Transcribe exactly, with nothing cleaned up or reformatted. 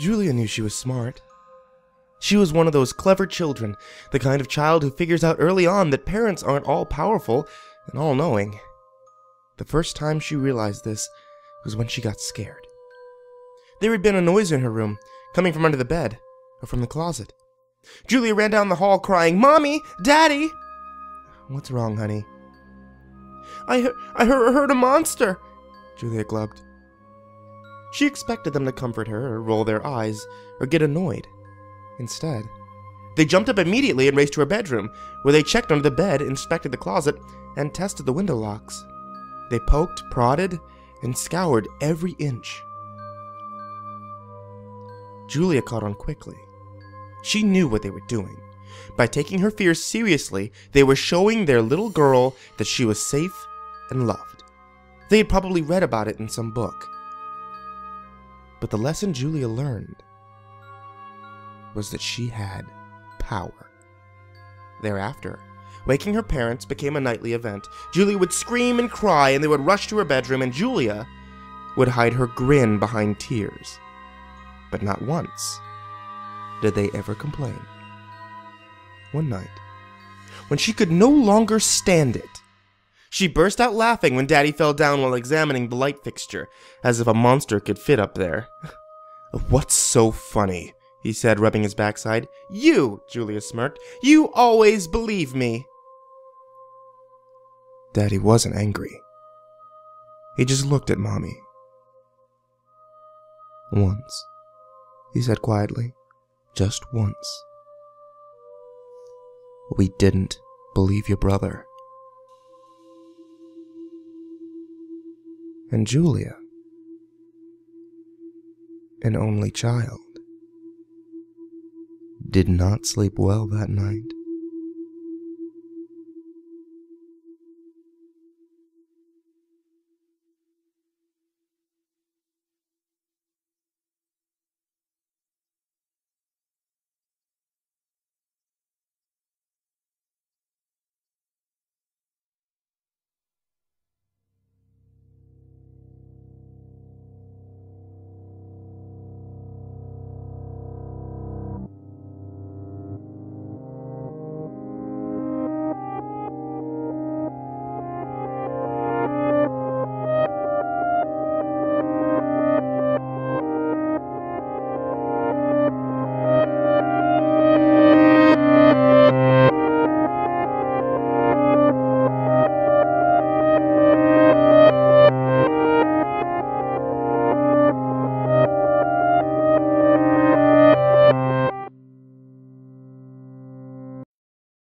Julia knew she was smart. She was one of those clever children, the kind of child who figures out early on that parents aren't all-powerful and all-knowing. The first time she realized this was when she got scared. There had been a noise in her room, coming from under the bed, or from the closet. Julia ran down the hall crying, "Mommy! Daddy!" "What's wrong, honey?" I, he I he heard a monster," Julia glubbed. She expected them to comfort her, or roll their eyes, or get annoyed. Instead, they jumped up immediately and raced to her bedroom, where they checked under the bed, inspected the closet, and tested the window locks. They poked, prodded, and scoured every inch. Julia caught on quickly. She knew what they were doing. By taking her fears seriously, they were showing their little girl that she was safe and loved. They had probably read about it in some book. But the lesson Julia learned was that she had power. Thereafter, waking her parents became a nightly event. Julia would scream and cry, and they would rush to her bedroom, and Julia would hide her grin behind tears. But not once did they ever complain. One night, when she could no longer stand it, she burst out laughing when Daddy fell down while examining the light fixture, as if a monster could fit up there. "What's so funny?" he said, rubbing his backside. "You," Julia smirked, "you always believe me." Daddy wasn't angry. He just looked at Mommy. "Once," he said quietly, "just once. We didn't believe your brother." And Julia, an only child, did not sleep well that night.